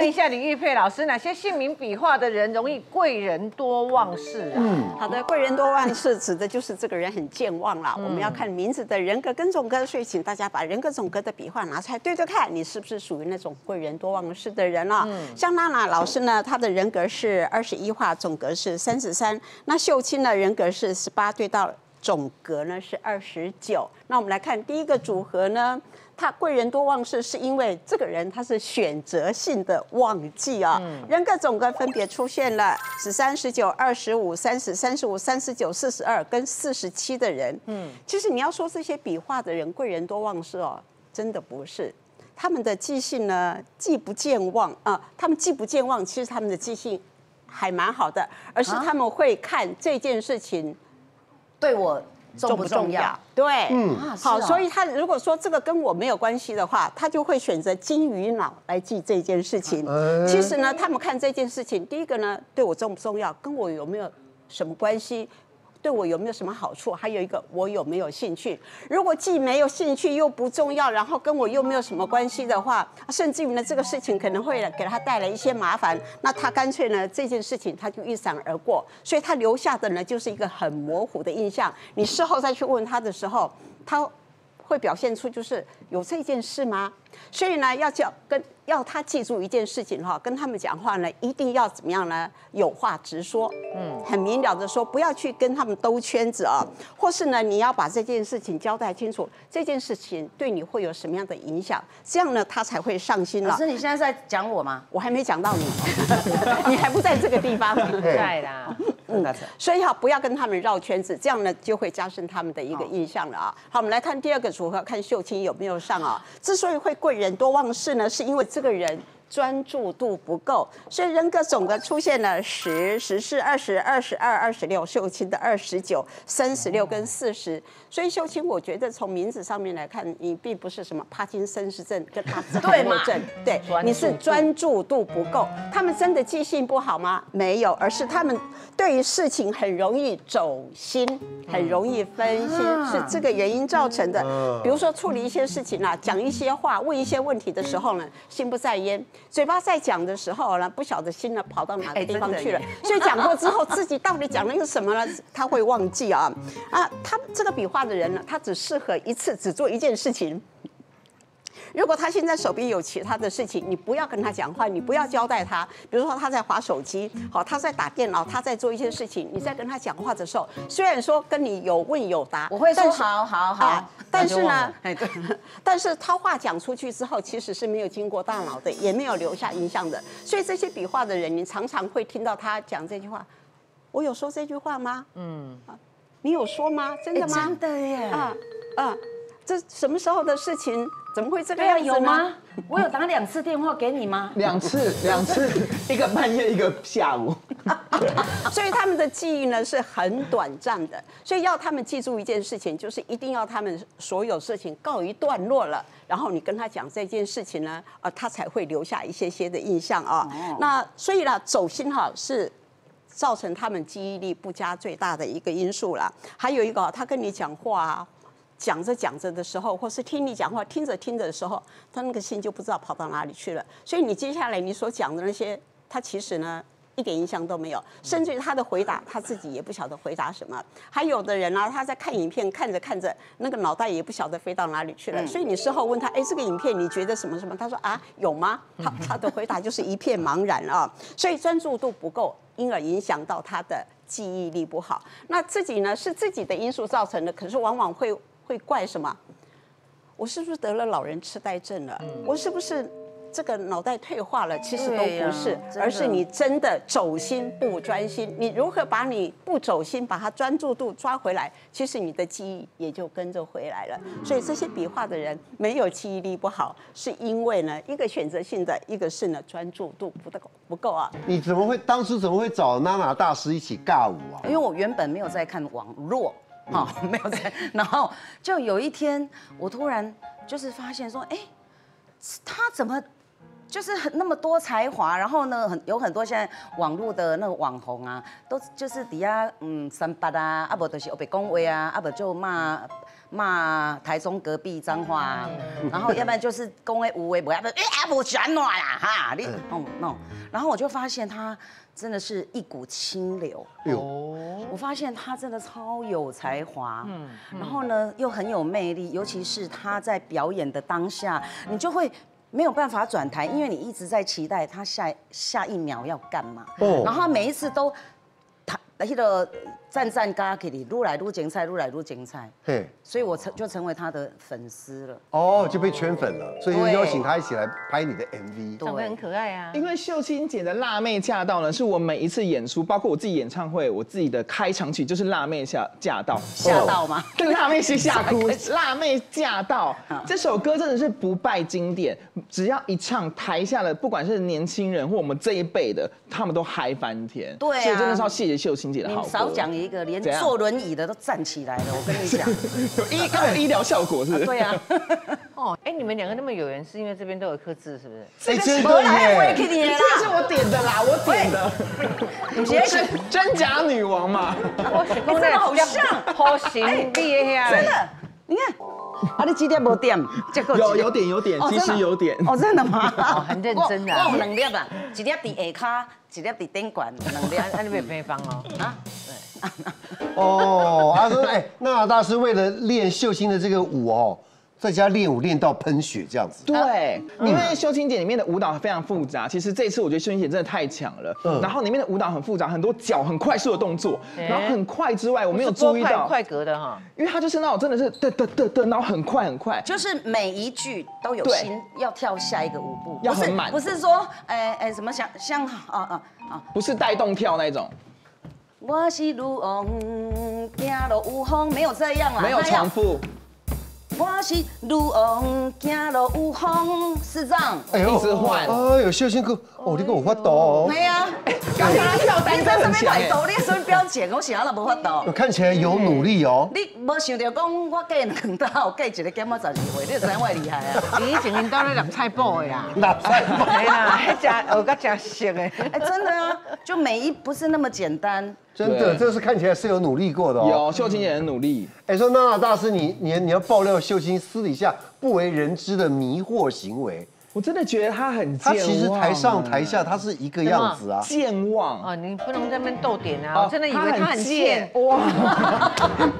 问一下李玉佩老师，哪些姓名笔画的人容易贵人多忘事啊？好的，贵人多忘事指的就是这个人很健忘啦。我们要看名字的人格跟总格，所以请大家把人格总格的笔画拿出来对对看，你是不是属于那种贵人多忘事的人啊？像娜娜老师呢，她的人格是21画，总格是33。那秀清呢，人格是18，对到总格呢是29。那我们来看第一个组合呢。 他贵人多忘事，是因为这个人他是选择性的忘记啊。人格总格分别出现了13、19、25、30、35、39、42跟47的人。其实你要说这些笔画的人贵人多忘事哦，真的不是。他们的记性呢，既不健忘啊，他们既不健忘，其实他们的记性还蛮好的，而是他们会看这件事情对我。 重不重要？对，好，所以他如果说这个跟我没有关系的话，他就会选择金鱼脑来记这件事情。其实呢，他们看这件事情，第一个呢，对我重不重要，跟我有没有什么关系，对我有没有什么好处，还有一个我有没有兴趣。如果既没有兴趣又不重要，然后跟我又没有什么关系的话，甚至于呢，这个事情可能会给他带来一些麻烦，那他干脆呢，这件事情他就一闪而过，所以他留下的呢就是一个很模糊的印象。你事后再去问他的时候，他会表现出就是有这件事吗？所以呢，要他记住一件事情哈，跟他们讲话呢，一定要怎么样呢？有话直说，很明了的说，不要去跟他们兜圈子啊。或是呢，你要把这件事情交代清楚，这件事情对你会有什么样的影响，这样呢，他才会上心了。老师，你现在是在讲我吗？我还没讲到你，你还不在这个地方。对啦，所以哈，不要跟他们绕圈子，这样呢，就会加深他们的一个印象了啊。好，我们来看第二个组合，看秀清有没有上啊。之所以会贵人多忘事呢，是因为这个人专注度不够，所以人格总格出现了10、14、20、22、26，秀清的29、36跟40。所以秀清，我觉得从名字上面来看，你并不是什么帕金森氏症跟阿兹海默症，对，你是专注度不够。他们真的记性不好吗？没有，而是他们对于事情很容易走心，很容易分心，是这个原因造成的。比如说处理一些事情啊，讲一些话，问一些问题的时候呢，心不在焉。 嘴巴在讲的时候呢，不晓得心呢跑到哪个地方去了，所以讲过之后，自己到底讲了一个什么呢？他会忘记啊。他这个笔画的人呢，他只适合一次只做一件事情。如果他现在手边有其他的事情，你不要跟他讲话，你不要交代他。比如说他在滑手机，好，他在打电脑，他在做一些事情，你在跟他讲话的时候，虽然说跟你有问有答，我会说好好好。 但是呢，但是他话讲出去之后，其实是没有经过大脑的，也没有留下影响的。所以这些笔画的人，你常常会听到他讲这句话：“我有说这句话吗？”你有说吗？真的吗？真的耶！这什么时候的事情？怎么会这个样子呢？有吗？我有打2次电话给你吗？2次，一个半夜，一个下午。所以他们的记忆呢是很短暂的，所以要他们记住一件事情，就是一定要他们所有事情告一段落了，然后你跟他讲这件事情呢，他才会留下一些些的印象啊。那所以呢，走心哈是造成他们记忆力不佳最大的一个因素啦。还有一个，他跟你讲话啊。 讲着讲着的时候，或是听你讲话，听着听着的时候，他那个心就不知道跑到哪里去了。所以你接下来你所讲的那些，他其实呢一点印象都没有，甚至于他的回答他自己也不晓得回答什么。还有的人啊，他在看影片，看着看着，那个脑袋也不晓得飞到哪里去了。所以你事后问他，哎，这个影片你觉得什么什么？他说啊，有吗？他的回答就是一片茫然啊。所以专注度不够，因而影响到他的记忆力不好。那自己呢是自己的因素造成的，可是往往会怪什么？我是不是得了老人痴呆症了？我是不是这个脑袋退化了？其实都不是，而是你真的走心不专心。你如何把你不走心，把它专注度抓回来？其实你的记忆也就跟着回来了。所以这些笔画的人没有记忆力不好，是因为呢，一个选择性的，一个是呢专注度不够啊。你当初怎么会找娜娜大师一起尬舞啊？因为我原本没有在看网络。 好，没有在，然后就有一天，我突然就是发现说，哎，他怎么就是那么多才华？然后呢，有很多现在网络的那个网红啊，都就是底下三八啊，啊不就是被恭维啊，啊不就骂。骂台中隔壁脏话啊，然后要不然就是公会无为不要不哎阿伯喜欢我啦哈，你哦 no， 然后我就发现他真的是一股清流哦，我发现他真的超有才华，然后呢又很有魅力，尤其是他在表演的当下，你就会。 没有办法转台，因为你一直在期待他下一秒要干嘛。哦、然后他每一次都，他那个赞赞嘎给你，撸来撸精彩，撸来撸精彩。对，所以我成为他的粉丝了。哦，就被圈粉了，所以就邀请他一起来拍你的 MV。长得很可爱啊。因为秀清姐的辣妹驾到呢，是我每一次演出，包括我自己演唱会，我自己的开场曲就是辣妹驾到。吓到吗？对，辣妹是吓哭。辣妹驾到这首歌真的是不败经典。 只要一唱，台下的不管是年轻人或我们这一辈的，他们都嗨翻天。对啊，所以真的是要谢谢秀清姐的好歌。你少讲一个，连坐轮椅的都站起来了。我跟你讲，有医疗效果是不是？对啊。哦，哎，你们两个那么有缘，是因为这边都有刻字，是不是？哎，真的耶！这个是我点的啦，我点的。你是真假女王嘛？我是真的好像，好神秘的呀！真的，你看。 啊，你几点没点？有点，其实有点。哦，真的吗？哦，很认真的。我有两粒啊，一粒在下骹，一粒在顶管，两粒。啊，你没有配方哦？啊，对。哦，他说，哎，那大师为了练秀清的这个舞哦。 在家练舞练到喷血这样子，对，因为秀清姐里面的舞蹈非常复杂。其实这次我觉得秀清姐真的太强了，然后里面的舞蹈很复杂，很多脚很快速的动作，然后很快之外，我没有注意到快格的哈，因为她就是那种真的是得得得得，然后很快很快，就是每一句都有心要跳下一个舞步，要很满，不是说哎什么像不是带动跳那种。 我是女王，行路有风，没有这样啦，没有重复。 我是女王，行路有风，是这样。哎呦，一直换。哎呦，秀清哥，哦，你跟我发抖。没啊，刚刚跳单在上面摆抖，你所以不要剪，我想了无发抖。我看起来有努力哦。你无想到讲我嫁两道，嫁一个减我12岁，你就知我厉害啊。你以前领导咧拿菜脯呀，拿菜脯。哎呀，还加学个加熟哎。哎，真的啊，就每一不是那么简单。 真的，这是看起来是有努力过的哦。有，秀清也很努力。哎，说娜娜大师，你要爆料秀清私底下不为人知的迷惑行为，我真的觉得他很健忘。他其实台上台下他是一个样子啊，健忘啊，你不能在那边逗点啊，我真的以为他很健忘，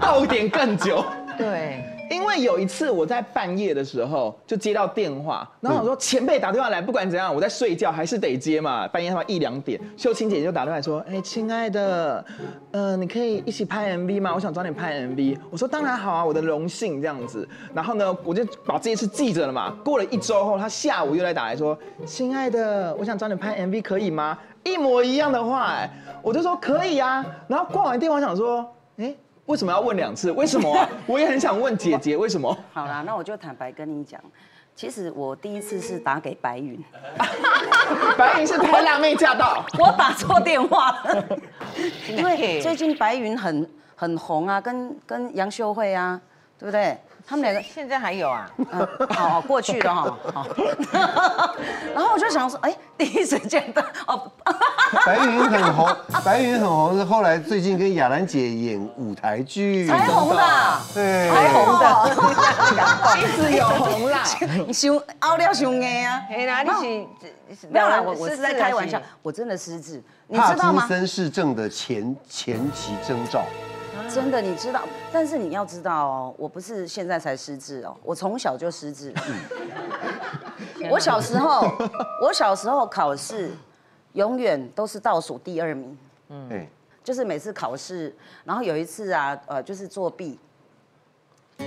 逗点更久。对。 因为有一次我在半夜的时候就接到电话，然后我说前辈打电话来，不管怎样我在睡觉还是得接嘛，半夜他妈1、2点，秀清姐就打电话来说，哎，亲爱的，你可以一起拍 MV 吗？我想找你拍 MV。我说当然好啊，我的荣幸这样子。然后呢，我就把这件事记着了嘛。过了1周后，他下午又来打来说，亲爱的，我想找你拍 MV 可以吗？一模一样的话，哎，我就说可以啊。然后挂完电话想说，哎。 为什么要问2次？为什么啊？我也很想问姐姐为什么。好啦，那我就坦白跟你讲，其实我第一次是打给白云，白云是拍辣妹驾到，我打错电话了。因为最近白云很红啊，跟杨秀慧啊，对不对？他们2个现在还有啊？好，过去了哈。好，然后我就想说，哎，第一时间的哦。 白云很红，是后来最近跟亚兰姐演舞台剧才红的，对，才红的，一直有红啦。想熬料想硬啊，哎呀，你是没有啦，我是在开玩笑，我真的失智，你知道吗？帕金森氏症的前期征兆，真的你知道？但是你要知道哦，我不是现在才失智哦，我从小就失智。我小时候考试。 永远都是倒数第2名，嗯，就是每次考试，然后有一次啊，就是作弊，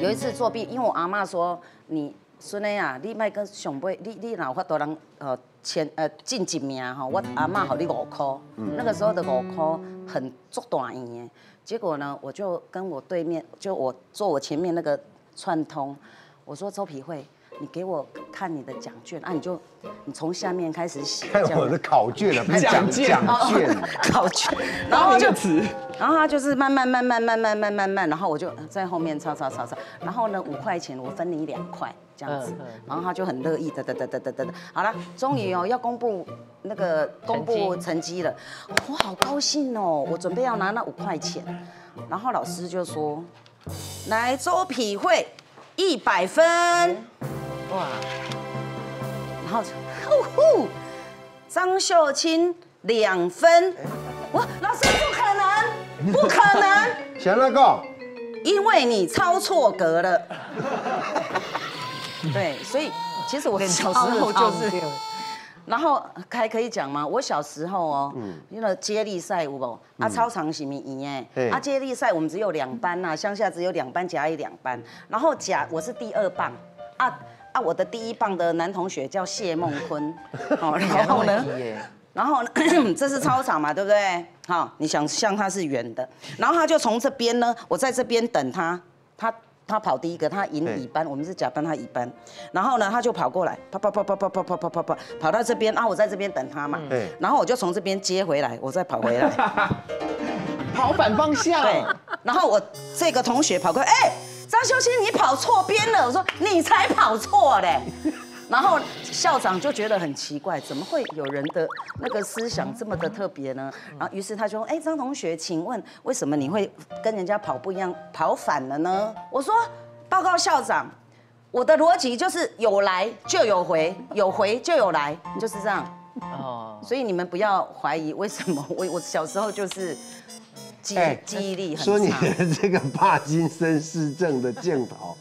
有一次作弊，因为我阿嬤说你孙女啊，你莫阁上尾，你哪有法度人进1名吼，我阿嬤给你5块，那个时候的5块很足大钱的，结果呢，我就跟我对面，就我坐我前面那个串通，我说周皮慧。 你给我看你的奖券啊！你从下面开始写。看我的考卷了，不是奖券，考卷。然后就，然后他就是慢慢，然后我就在后面抄。然后呢，5块钱我分你2块这样子，然后他就很乐意的。好了，终于哦要公布成绩了，我好高兴哦！我准备要拿那5块钱，然后老师就说。来，周匹惠100分，哇！然后，呼，张秀清2分，哇！老师不可能，不可能！谁来讲？因为你抄错格了。对，所以其实我小时候就是。 然后还可以讲吗？我小时候哦，那个接力赛有无？啊，操场是咪赢诶？啊，接力赛我们只有2班呐，乡下只有2班，甲乙2班。然后甲我是第2棒，啊，我的第1棒的男同学叫谢孟坤，好，然后呢，这是操场嘛，对不对？好，你想象它是圆的，然后他就从这边呢，我在这边等他，他跑第1个，他赢乙班，我们是甲班，他乙班。然后呢，他就跑过来，啪啪啪啪啪啪啪啪啪啪，跑到这边啊，我在这边等他嘛。然后我就从这边接回来，我再跑回来，跑反方向。对。然后我这个同学跑过来，哎，张秀清，你跑错边了。我说你才跑错嘞。然后校长就觉得很奇怪，怎么会有人的那个思想这么的特别呢？然后于是他就说：“哎，张同学，请问为什么你会跟人家跑不一样，跑反了呢？”我说：“报告校长，我的逻辑就是有来就有回，有回就有来，就是这样。哦，所以你们不要怀疑为什么我小时候就是记忆力很差。”说你的这个帕金森氏症的镜头。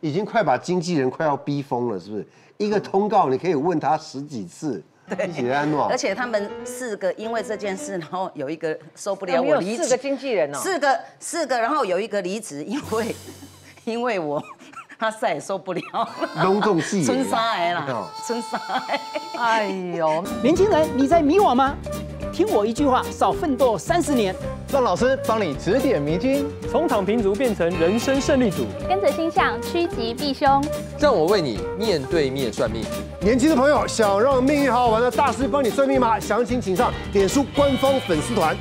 已经快把经纪人快要逼疯了，是不是？一个通告你可以问他10几次，对，而且他们4个因为这件事，然后有一个受不了我离职，4个经纪人哦，四个，然后有一个离职，因为我他再也受不了，隆重戏，春沙癌啦，春沙癌，哎呦，年轻人你在迷惘吗？听我一句话，少奋斗30年。 让老师帮你指点迷津，从躺平族变成人生胜利组，跟着星象趋吉避凶。让我为你面对面算命。年轻的朋友想让命运好好玩的大师帮你算命吗？详情请上脸书官方粉丝团。